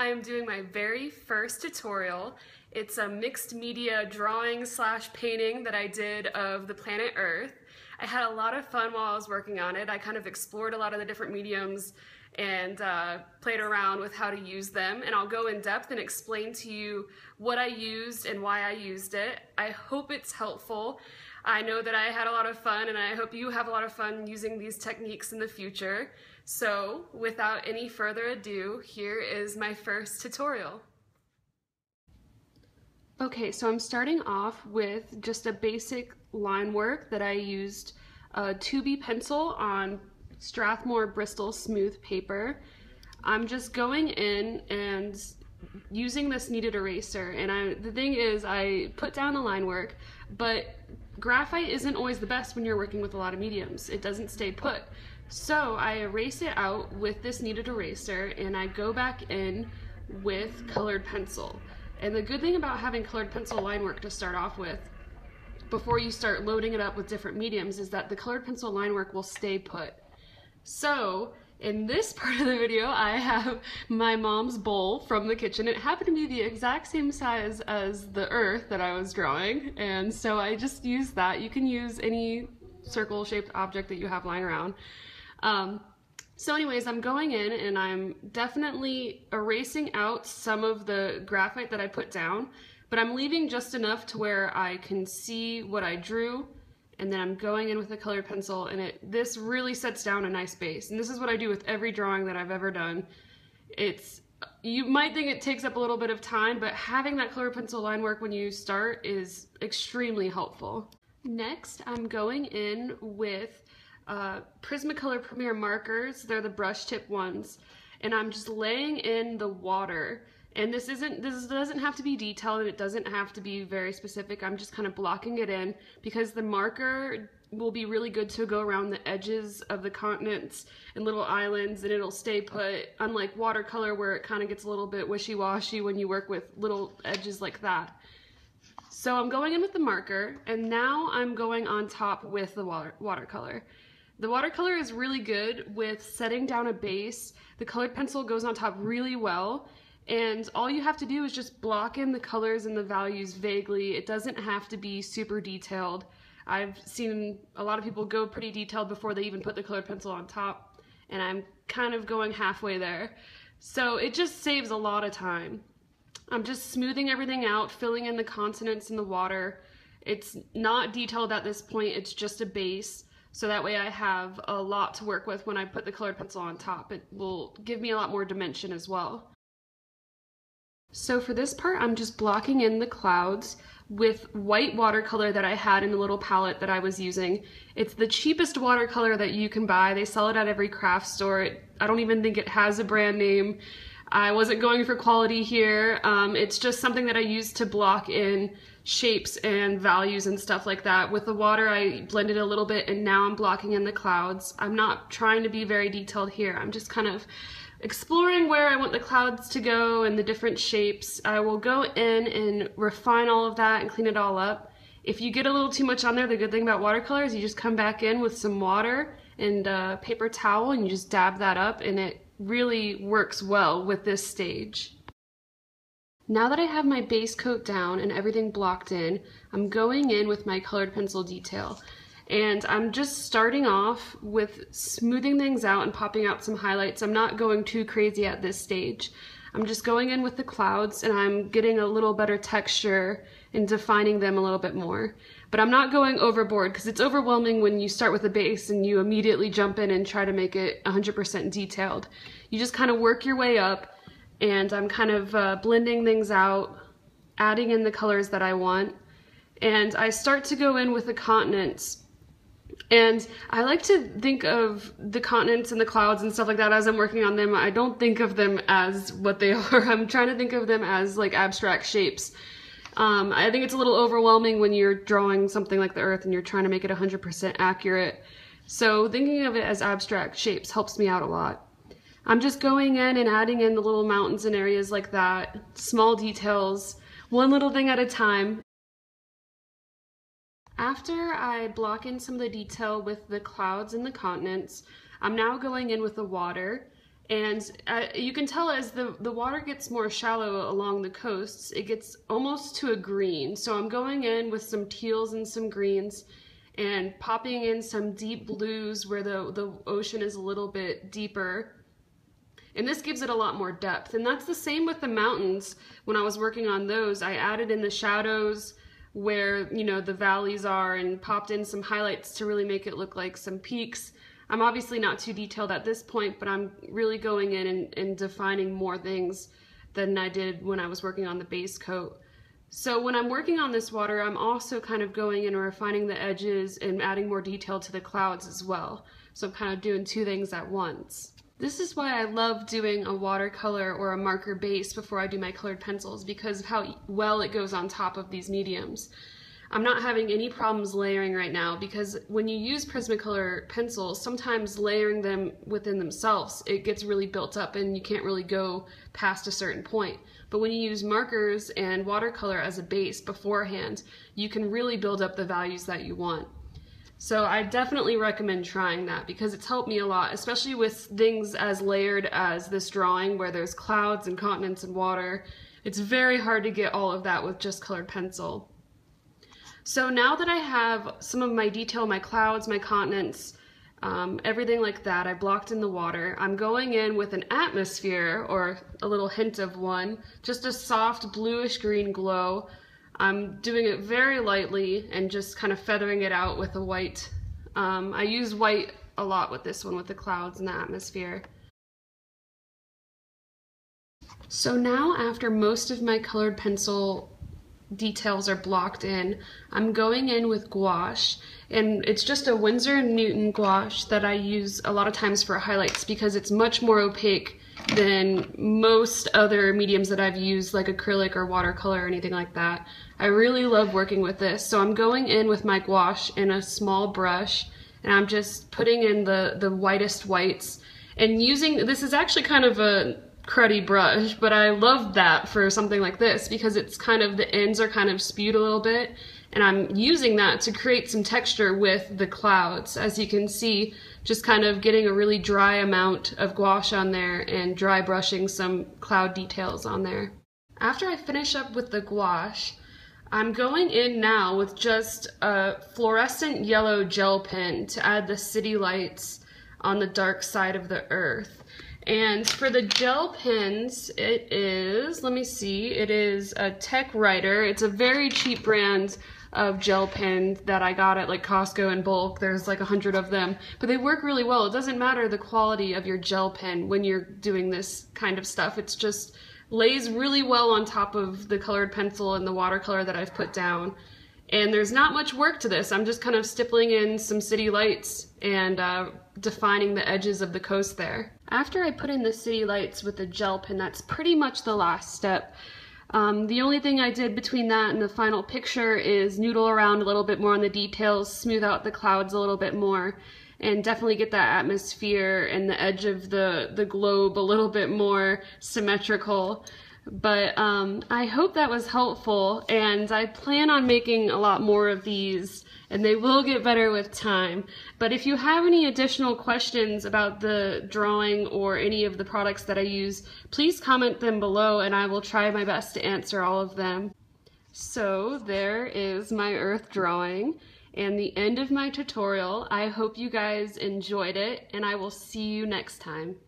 I am doing my very first tutorial. It's a mixed media drawing / painting that I did of the planet Earth. I had a lot of fun while I was working on it. I kind of explored a lot of the different mediums and played around with how to use them, and I'll go in depth and explain to you what I used and why I used it. I hope it's helpful. I know that I had a lot of fun, and I hope you have a lot of fun using these techniques in the future. So without any further ado, here is my first tutorial. Okay, so I'm starting off with just a basic line work that I used a 2B pencil on Strathmore Bristol Smooth paper. I'm just going in and using this kneaded eraser, and the thing is, I put down the line work, but graphite isn't always the best when you're working with a lot of mediums. It doesn't stay put. So I erase it out with this kneaded eraser, and I go back in with colored pencil. And the good thing about having colored pencil line work to start off with, before you start loading it up with different mediums, is that the colored pencil line work will stay put. So in this part of the video, I have my mom's bowl from the kitchen. It happened to be the exact same size as the Earth that I was drawing, and so I just used that. You can use any circle-shaped object that you have lying around. So anyways, I'm going in and I'm definitely erasing out some of the graphite that I put down, but I'm leaving just enough to where I can see what I drew, and then I'm going in with a colored pencil, and this really sets down a nice base. And this is what I do with every drawing that I've ever done. You might think it takes up a little bit of time, but having that colored pencil line work when you start is extremely helpful. Next, I'm going in with Prismacolor Premier markers. They're the brush tip ones, and I'm just laying in the water, and this doesn't have to be detailed, and it doesn't have to be very specific. I'm just kind of blocking it in because the marker will be really good to go around the edges of the continents and little islands, and it'll stay put, unlike watercolor where it kind of gets a little bit wishy-washy when you work with little edges like that. So I'm going in with the marker, and now I'm going on top with the watercolor. The watercolor is really good with setting down a base. The colored pencil goes on top really well, and all you have to do is just block in the colors and the values vaguely. It doesn't have to be super detailed. I've seen a lot of people go pretty detailed before they even put the colored pencil on top, and I'm kind of going halfway there. So it just saves a lot of time. I'm just smoothing everything out, filling in the consonants in the water. It's not detailed at this point, it's just a base. So that way I have a lot to work with when I put the colored pencil on top. It will give me a lot more dimension as well. So for this part, I'm just blocking in the clouds with white watercolor that I had in the little palette that I was using. It's the cheapest watercolor that you can buy. They sell it at every craft store. I don't even think it has a brand name. I wasn't going for quality here. It's just something that I use to block in shapes and values and stuff like that. With the water, I blended a little bit, and now I'm blocking in the clouds. I'm not trying to be very detailed here. I'm just kind of exploring where I want the clouds to go and the different shapes. I will go in and refine all of that and clean it all up. If you get a little too much on there, the good thing about watercolor is you just come back in with some water and a paper towel, and you just dab that up, and it really works well with this stage. Now that I have my base coat down and everything blocked in, I'm going in with my colored pencil detail. And I'm just starting off with smoothing things out and popping out some highlights. I'm not going too crazy at this stage. I'm just going in with the clouds, and I'm getting a little better texture and defining them a little bit more. But I'm not going overboard, because it's overwhelming when you start with a base and you immediately jump in and try to make it 100% detailed. You just kind of work your way up, and I'm kind of blending things out, adding in the colors that I want. And I start to go in with the continents. And I like to think of the continents and the clouds and stuff like that as I'm working on them. I don't think of them as what they are. I'm trying to think of them as like abstract shapes. I think it's a little overwhelming when you're drawing something like the Earth and you're trying to make it 100% accurate. So thinking of it as abstract shapes helps me out a lot. I'm just going in and adding in the little mountains and areas like that, small details, one little thing at a time. After I block in some of the detail with the clouds and the continents, I'm now going in with the water, And you can tell as the water gets more shallow along the coasts, it gets almost to a green. So I'm going in with some teals and some greens and popping in some deep blues where the ocean is a little bit deeper. And this gives it a lot more depth. And that's the same with the mountains. When I was working on those, I added in the shadows where, you know, the valleys are and popped in some highlights to really make it look like some peaks. I'm obviously not too detailed at this point, but I'm really going in and defining more things than I did when I was working on the base coat. So when I'm working on this water, I'm also kind of going in and refining the edges and adding more detail to the clouds as well. So I'm kind of doing two things at once. This is why I love doing a watercolor or a marker base before I do my colored pencils, because of how well it goes on top of these mediums. I'm not having any problems layering right now, because when you use Prismacolor pencils, sometimes layering them within themselves, it gets really built up and you can't really go past a certain point. But when you use markers and watercolor as a base beforehand, you can really build up the values that you want. So I definitely recommend trying that, because it's helped me a lot, especially with things as layered as this drawing where there's clouds and continents and water. It's very hard to get all of that with just colored pencil. So now that I have some of my detail, my clouds, my continents, everything like that, I blocked in the water. I'm going in with an atmosphere, or a little hint of one, just a soft bluish green glow. I'm doing it very lightly and just kind of feathering it out with a white. I use white a lot with this one, with the clouds and the atmosphere. So now, after most of my colored pencil details are blocked in, I'm going in with gouache, and it's just a Winsor and Newton gouache that I use a lot of times for highlights, because it's much more opaque than most other mediums that I've used, like acrylic or watercolor or anything like that. I really love working with this, so I'm going in with my gouache in a small brush, and I'm just putting in the whitest whites, and using, this is actually kind of a cruddy brush, but I love that for something like this, because it's kind of, the ends are kind of spewed a little bit, and I'm using that to create some texture with the clouds. As you can see, just kind of getting a really dry amount of gouache on there and dry brushing some cloud details on there. After I finish up with the gouache, I'm going in now with just a fluorescent yellow gel pen to add the city lights on the dark side of the earth. And for the gel pens, it is, let me see, it is a Tech Writer. It's a very cheap brand of gel pens that I got at like Costco in bulk. There's like 100 of them, but they work really well. It doesn't matter the quality of your gel pen when you're doing this kind of stuff. It's just lays really well on top of the colored pencil and the watercolor that I've put down. And there's not much work to this. I'm just kind of stippling in some city lights and defining the edges of the coast there. After I put in the city lights with the gel pen, that's pretty much the last step. The only thing I did between that and the final picture is noodle around a little bit more on the details, smooth out the clouds a little bit more, and definitely get that atmosphere and the edge of the globe a little bit more symmetrical. But I hope that was helpful, and I plan on making a lot more of these, and they will get better with time. But if you have any additional questions about the drawing or any of the products that I use, please comment them below and I will try my best to answer all of them. So there is my earth drawing and the end of my tutorial. I hope you guys enjoyed it, and I will see you next time.